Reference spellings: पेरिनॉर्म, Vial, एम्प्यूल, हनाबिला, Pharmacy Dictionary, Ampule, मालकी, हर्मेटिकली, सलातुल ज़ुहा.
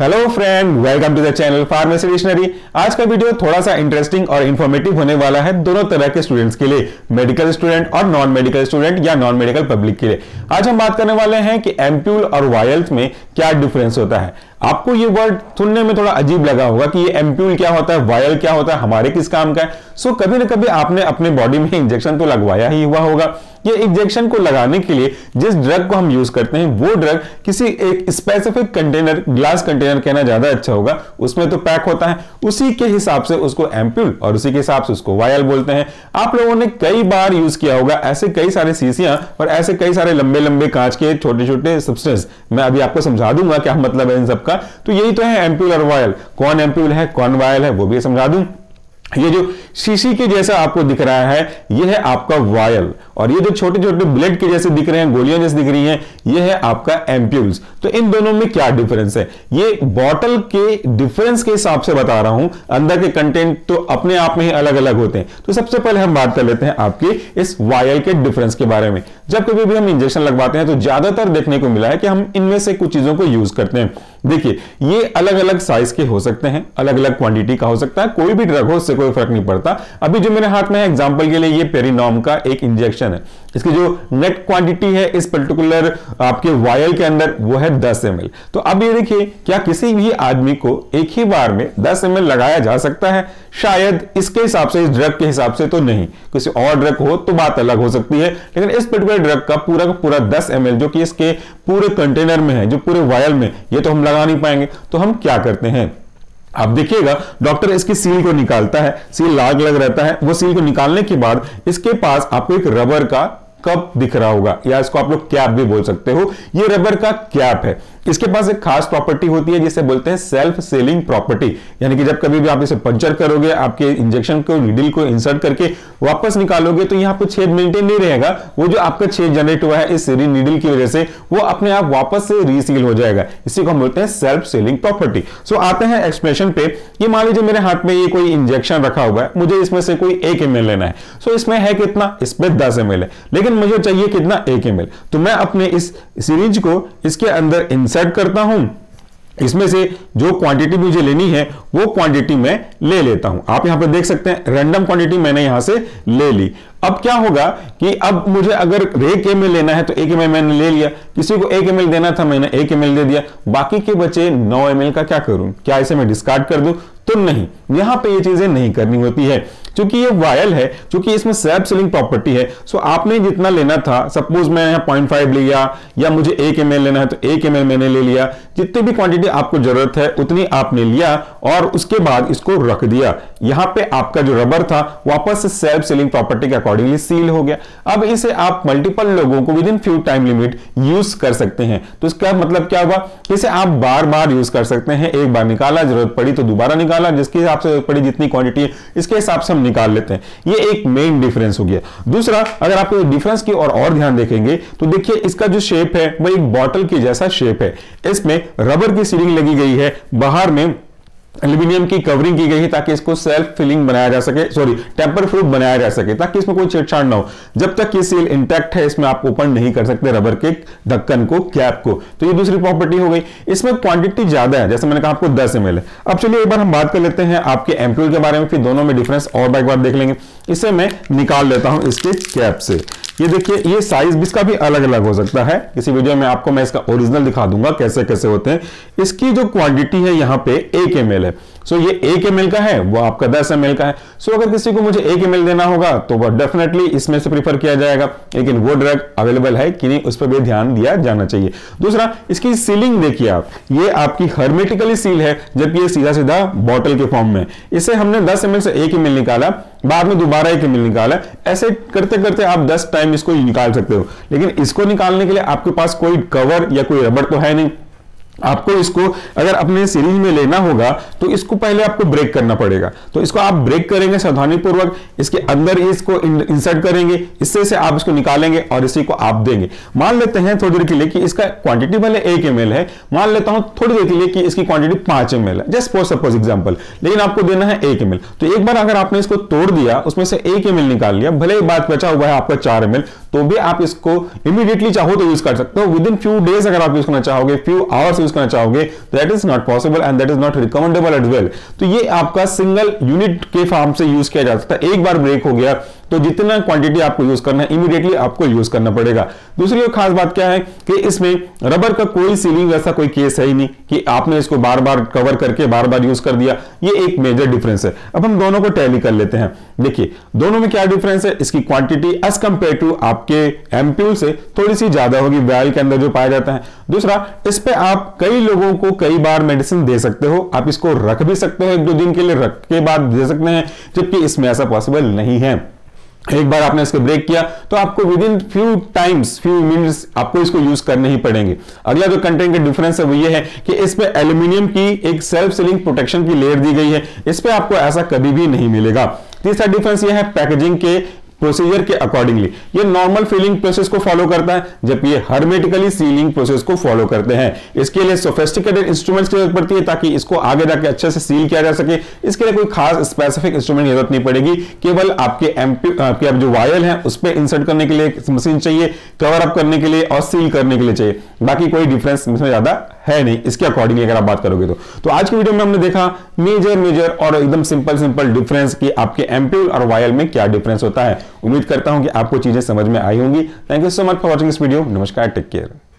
Hello friend, welcome to the channel pharmacy dictionary. आज का video थोड़ा सा इंटरेस्टिंग और इन्फॉर्मेटिव होने वाला है दोनों तरह के स्टूडेंट्स के लिए, मेडिकल स्टूडेंट और नॉन मेडिकल स्टूडेंट या नॉन मेडिकल पब्लिक के लिए। आज हम बात करने वाले हैं कि एम्प्यूल और वायल में क्या डिफरेंस होता है। आपको ये वर्ड सुनने में थोड़ा अजीब लगा होगा कि ये एम्प्यूल क्या होता है, वायल क्या होता है, हमारे किस काम का है। सो कभी ना कभी आपने अपने बॉडी में इंजेक्शन तो लगवाया ही हुआ होगा। ये इंजेक्शन को लगाने के लिए जिस ड्रग को हम यूज करते हैं वो ड्रग किसी एक स्पेसिफिक कंटेनर, ग्लास कंटेनर कहना ज्यादा अच्छा होगा, उसमें तो पैक होता है, उसी के हिसाब से उसको एम्प्यूल और उसी के हिसाब से उसको वायल बोलते हैं। आप लोगों ने कई बार यूज किया होगा ऐसे कई सारे शीशियां और ऐसे कई सारे लंबे लंबे कांच के छोटे छोटे सब्सटेंस। मैं अभी आपको समझा दूंगा क्या मतलब है इन सबका। तो यही तो है एम्प्यूल और वायल। कौन एम्प्यूल है कौन वायल है वो भी समझा दूं। ये जो शीशी के जैसा आपको दिख रहा है ये है आपका वायल, और ये जो छोटे छोटे ब्लेड के जैसे दिख रहे हैं, गोलियां जैसे दिख रही हैं, ये है आपका एम्प्यूल्स। तो इन दोनों में क्या डिफरेंस है, ये बॉटल के डिफरेंस के हिसाब से बता रहा हूं। अंदर के कंटेंट तो अपने आप में ही अलग अलग होते हैं। तो सबसे पहले हम बात कर लेते हैं आपके इस वायल के डिफरेंस के बारे में। जब कभी भी हम इंजेक्शन लगवाते हैं तो ज्यादातर देखने को मिला है कि हम इनमें से कुछ चीजों को यूज करते हैं। देखिए ये अलग अलग साइज के हो सकते हैं, अलग अलग क्वांटिटी का हो सकता है, कोई भी ड्रग हो उससे कोई फर्क नहीं पड़ता। अभी जो मेरे हाथ में है एग्जांपल के लिए, ये पेरिनॉर्म का एक इंजेक्शन है। इसकी जो नेट क्वांटिटी है इस पर्टिकुलर आपके वायल के अंदर वो है 10 ml। तो अब ये देखिए क्या किसी भी आदमी को एक ही बार में 10 ml लगाया जा सकता है? शायद इसके हिसाब से, इस ड्रग के हिसाब से तो नहीं। किसी और ड्रग हो तो बात अलग हो सकती है, लेकिन इस पर्टिकुलर ड्रग का पूरा 10 ml जो कि इसके पूरे कंटेनर में है, जो पूरे वायल में, ये तो हम लगा नहीं पाएंगे। तो हम क्या करते हैं, आप देखिएगा डॉक्टर इसकी सील को निकालता है, सील लाल कलर रहता है। वो सील को निकालने के बाद इसके पास आपको एक रबर का कप दिख रहा होगा, या इसको आप लोग कैप भी बोल सकते हो। ये रबर का कैप है, इसके पास एक खास प्रॉपर्टी होती है जिसे बोलते हैं सेल्फ सेलिंग प्रॉपर्टी। यानी कि जब कभी भी आप इसे पंचर करोगे, आपके इंजेक्शन को, नीडल को इंसर्ट करके वापस निकालोगे, तो यहाँ पर छेद मेंटेन नहीं रहेगा। वो जो आपका छेद जनरेट हुआ है इस नीडल की वजह से, वो अपने आप वापस से रीसील हो जाएगा। इसी को हम बोलते हैं सेल्फ सेलिंग प्रॉपर्टी। सो आते हैं एक्सप्रेशन पे। ये मान लीजिए मेरे हाथ में ये कोई इंजेक्शन रखा हुआ है, मुझे इसमें से कोई 1 ml लेना है। सो इसमें है कितना, इसमें 10 ml है, लेकिन मुझे चाहिए कितना, 1 ml। तो मैं अपने इस सीरीज को इसके अंदर सेट करता हूं, इसमें से जो क्वांटिटी मुझे लेनी है वो क्वांटिटी मैं ले लेता हूं। आप यहां पर देख सकते हैं रैंडम क्वांटिटी मैंने यहां से ले ली। अब क्या होगा कि अब मुझे अगर 1 ml लेना है तो 1 ml मैंने ले लिया, किसी को 1 ml देना था मैंने 1 ml दे दिया, बाकी के बचे 9 ml का क्या करूं, क्या इसे मैं डिस्कार्ड कर दूं? तो नहीं, यहां पे ये चीजें नहीं करनी होती है। क्योंकि ये वायल है, क्योंकि इसमें सेल्फ सेलिंग प्रॉपर्टी है। सो आपने जितना लेना था, सपोज मैं यहाँ 0.5 लिया, या मुझे 1 ml लेना है तो 1 ml मैंने ले लिया। जितनी भी क्वांटिटी आपको जरूरत है उतनी आपने लिया और उसके बाद इसको रख दिया। यहाँ पे आपका जो रबर था वापस से सेल्फ सेलिंग प्रॉपर्टी के अकॉर्डिंगली सील हो गया। अब इसे आप मल्टीपल लोगों को within few time limit use कर सकते हैं। तो इसका मतलब क्या हुआ, इसे आप बार बार यूज कर सकते हैं। एक बार निकाला, जरूरत पड़ी तो दोबारा निकाला, जिसके हिसाब से जरूरत पड़ी, जितनी क्वांटिटी है इसके हिसाब से निकाल लेते हैं। ये एक मेन डिफरेंस हो गया। दूसरा, अगर आप डिफरेंस की और ध्यान देखेंगे तो देखिए इसका जो शेप है वो एक बॉटल के जैसा शेप है। इसमें रबर की सीलिंग लगी गई है, बाहर में एल्यूमिनियम की कवरिंग की गई है ताकि इसको सेल्फ फिलिंग बनाया जा सके, सॉरी टेम्पर प्रूफ बनाया जा सके, ताकि इसमें कोई छेड़छाड़ ना हो। जब तक ये सील इंटैक्ट है इसमें आप ओपन नहीं कर सकते रबर के ढक्कन को, कैप को। तो ये दूसरी प्रॉपर्टी हो गई। इसमें क्वांटिटी ज्यादा है, जैसे मैंने कहा आपको 10 ml है। अब चलिए एक बार हम बात कर लेते हैं आपके एम्प्यूल के बारे में, फिर दोनों में डिफरेंस और एक बार देख लेंगे। इसे मैं निकाल लेता हूं इसके कैप से। ये देखिए, ये साइज भी इसका भी अलग अलग हो सकता है। किसी वीडियो में आपको मैं इसका ओरिजिनल दिखा दूंगा कैसे कैसे होते हैं। इसकी जो क्वांटिटी है यहाँ पे 1 ml है। सो ये 1 ml का है, वो आपका 10 ml का है। सो अगर किसी को मुझे 1 ml देना होगा तो वो डेफिनेटली इसमें से प्रीफर किया जाएगा, लेकिन वो ड्रग अवेलेबल है कि नहीं उस पर भी ध्यान दिया जाना चाहिए। दूसरा, इसकी सीलिंग देखिए आप, ये आपकी हर्मेटिकली सील है, जबकि ये सीधा सीधा बॉटल के फॉर्म में। इसे हमने 10 ml से 1 ml निकाला, बाद में दोबारा 1 ml निकाला, ऐसे करते करते आप 10 टाइम इसको निकाल सकते हो। लेकिन इसको निकालने के लिए आपके पास कोई कवर या कोई रबर तो है नहीं। आपको इसको अगर अपने सीरीज में लेना होगा तो इसको पहले आपको ब्रेक करना पड़ेगा। तो इसको आप ब्रेक करेंगे सावधानीपूर्वक, इसके अंदर इसको इंसर्ट करेंगे, इससे से आप इसको निकालेंगे और इसी को आप देंगे। मान लेते हैं थोड़ी देर के लिए कि इसका क्वांटिटी भले 1 ml है, मान लेता हूं थोड़ी देर के लिए कि इसकी क्वांटिटी 5 ml है, जस्ट फॉर सपोज एग्जाम्पल, लेकिन आपको देना है 1 ml। तो एक बार अगर आपने इसको तोड़ दिया, उसमें से 1 ml निकाल लिया, भले ही बात बचा हुआ है आपका 4 ml, तो भी आप इसको इमीडिएटली चाहो तो यूज कर सकते हो। विद इन फ्यू डेज अगर आप यूज करना चाहोगे, फ्यू आवर्स यूज करना चाहोगे that is not possible and that is not recommendable as well. तो ये आपका सिंगल यूनिट के फॉर्म से यूज किया जा सकता है। एक बार ब्रेक हो गया तो जितना क्वांटिटी आपको यूज करना है इमीडिएटली आपको यूज करना पड़ेगा। दूसरी और खास बात क्या है कि इसमें रबर का कोई सीलिंग ऐसा कोई केस है ही नहीं कि आपने इसको बार बार कवर करके बार बार यूज कर दिया। ये एक मेजर डिफरेंस है। अब हम दोनों को टैली कर लेते हैं। देखिए दोनों में क्या डिफरेंस है, इसकी क्वांटिटी एज कंपेयर टू आपके एम्प्यूल से थोड़ी सी ज्यादा होगी वायल के अंदर जो पाया जाता है। दूसरा, इस पे आप कई लोगों को कई बार मेडिसिन दे सकते हो, आप इसको रख भी सकते हो, एक दो दिन के लिए रख के बाद दे सकते हैं, जबकि इसमें ऐसा पॉसिबल नहीं है। एक बार आपने इसको ब्रेक किया तो आपको विद इन फ्यू मिनट्स आपको इसको यूज करने ही पड़ेंगे। अगला जो कंटेंट का डिफरेंस है वो ये है कि इस पे एल्यूमिनियम की एक सेल्फ सीलिंग प्रोटेक्शन की लेयर दी गई है, इस पे आपको ऐसा कभी भी नहीं मिलेगा। तीसरा डिफरेंस ये है पैकेजिंग के प्रोसीजर के अकॉर्डिंगली ये नॉर्मल फीलिंग प्रोसेस को फॉलो करता है, जबकि ये हर्मेटिकली सीलिंग प्रोसेस को फॉलो करते हैं। इसके लिए सोफिस्टिकेटेड इंस्ट्रूमेंट्स की जरूरत पड़ती है ताकि इसको आगे जाके अच्छे से सील किया जा सके। इसके लिए कोई खास स्पेसिफिक इंस्ट्रूमेंट की जरूरत नहीं पड़ेगी, केवल आपके जो वायल है उस पर इंसर्ट करने के लिए मशीन चाहिए, कवर अप करने के लिए और सील करने के लिए चाहिए। बाकी कोई डिफरेंस इसमें ज्यादा है नहीं इसके अकॉर्डिंगली अगर आप बात करोगे तो आज की वीडियो में हमने देखा मेजर और एकदम सिंपल डिफरेंस कि आपके एम्प्यूल और वायल में क्या डिफरेंस होता है। उम्मीद करता हूं कि आपको चीजें समझ में आई होंगी। Thank you so much for watching this video. नमस्कार, टेक केयर।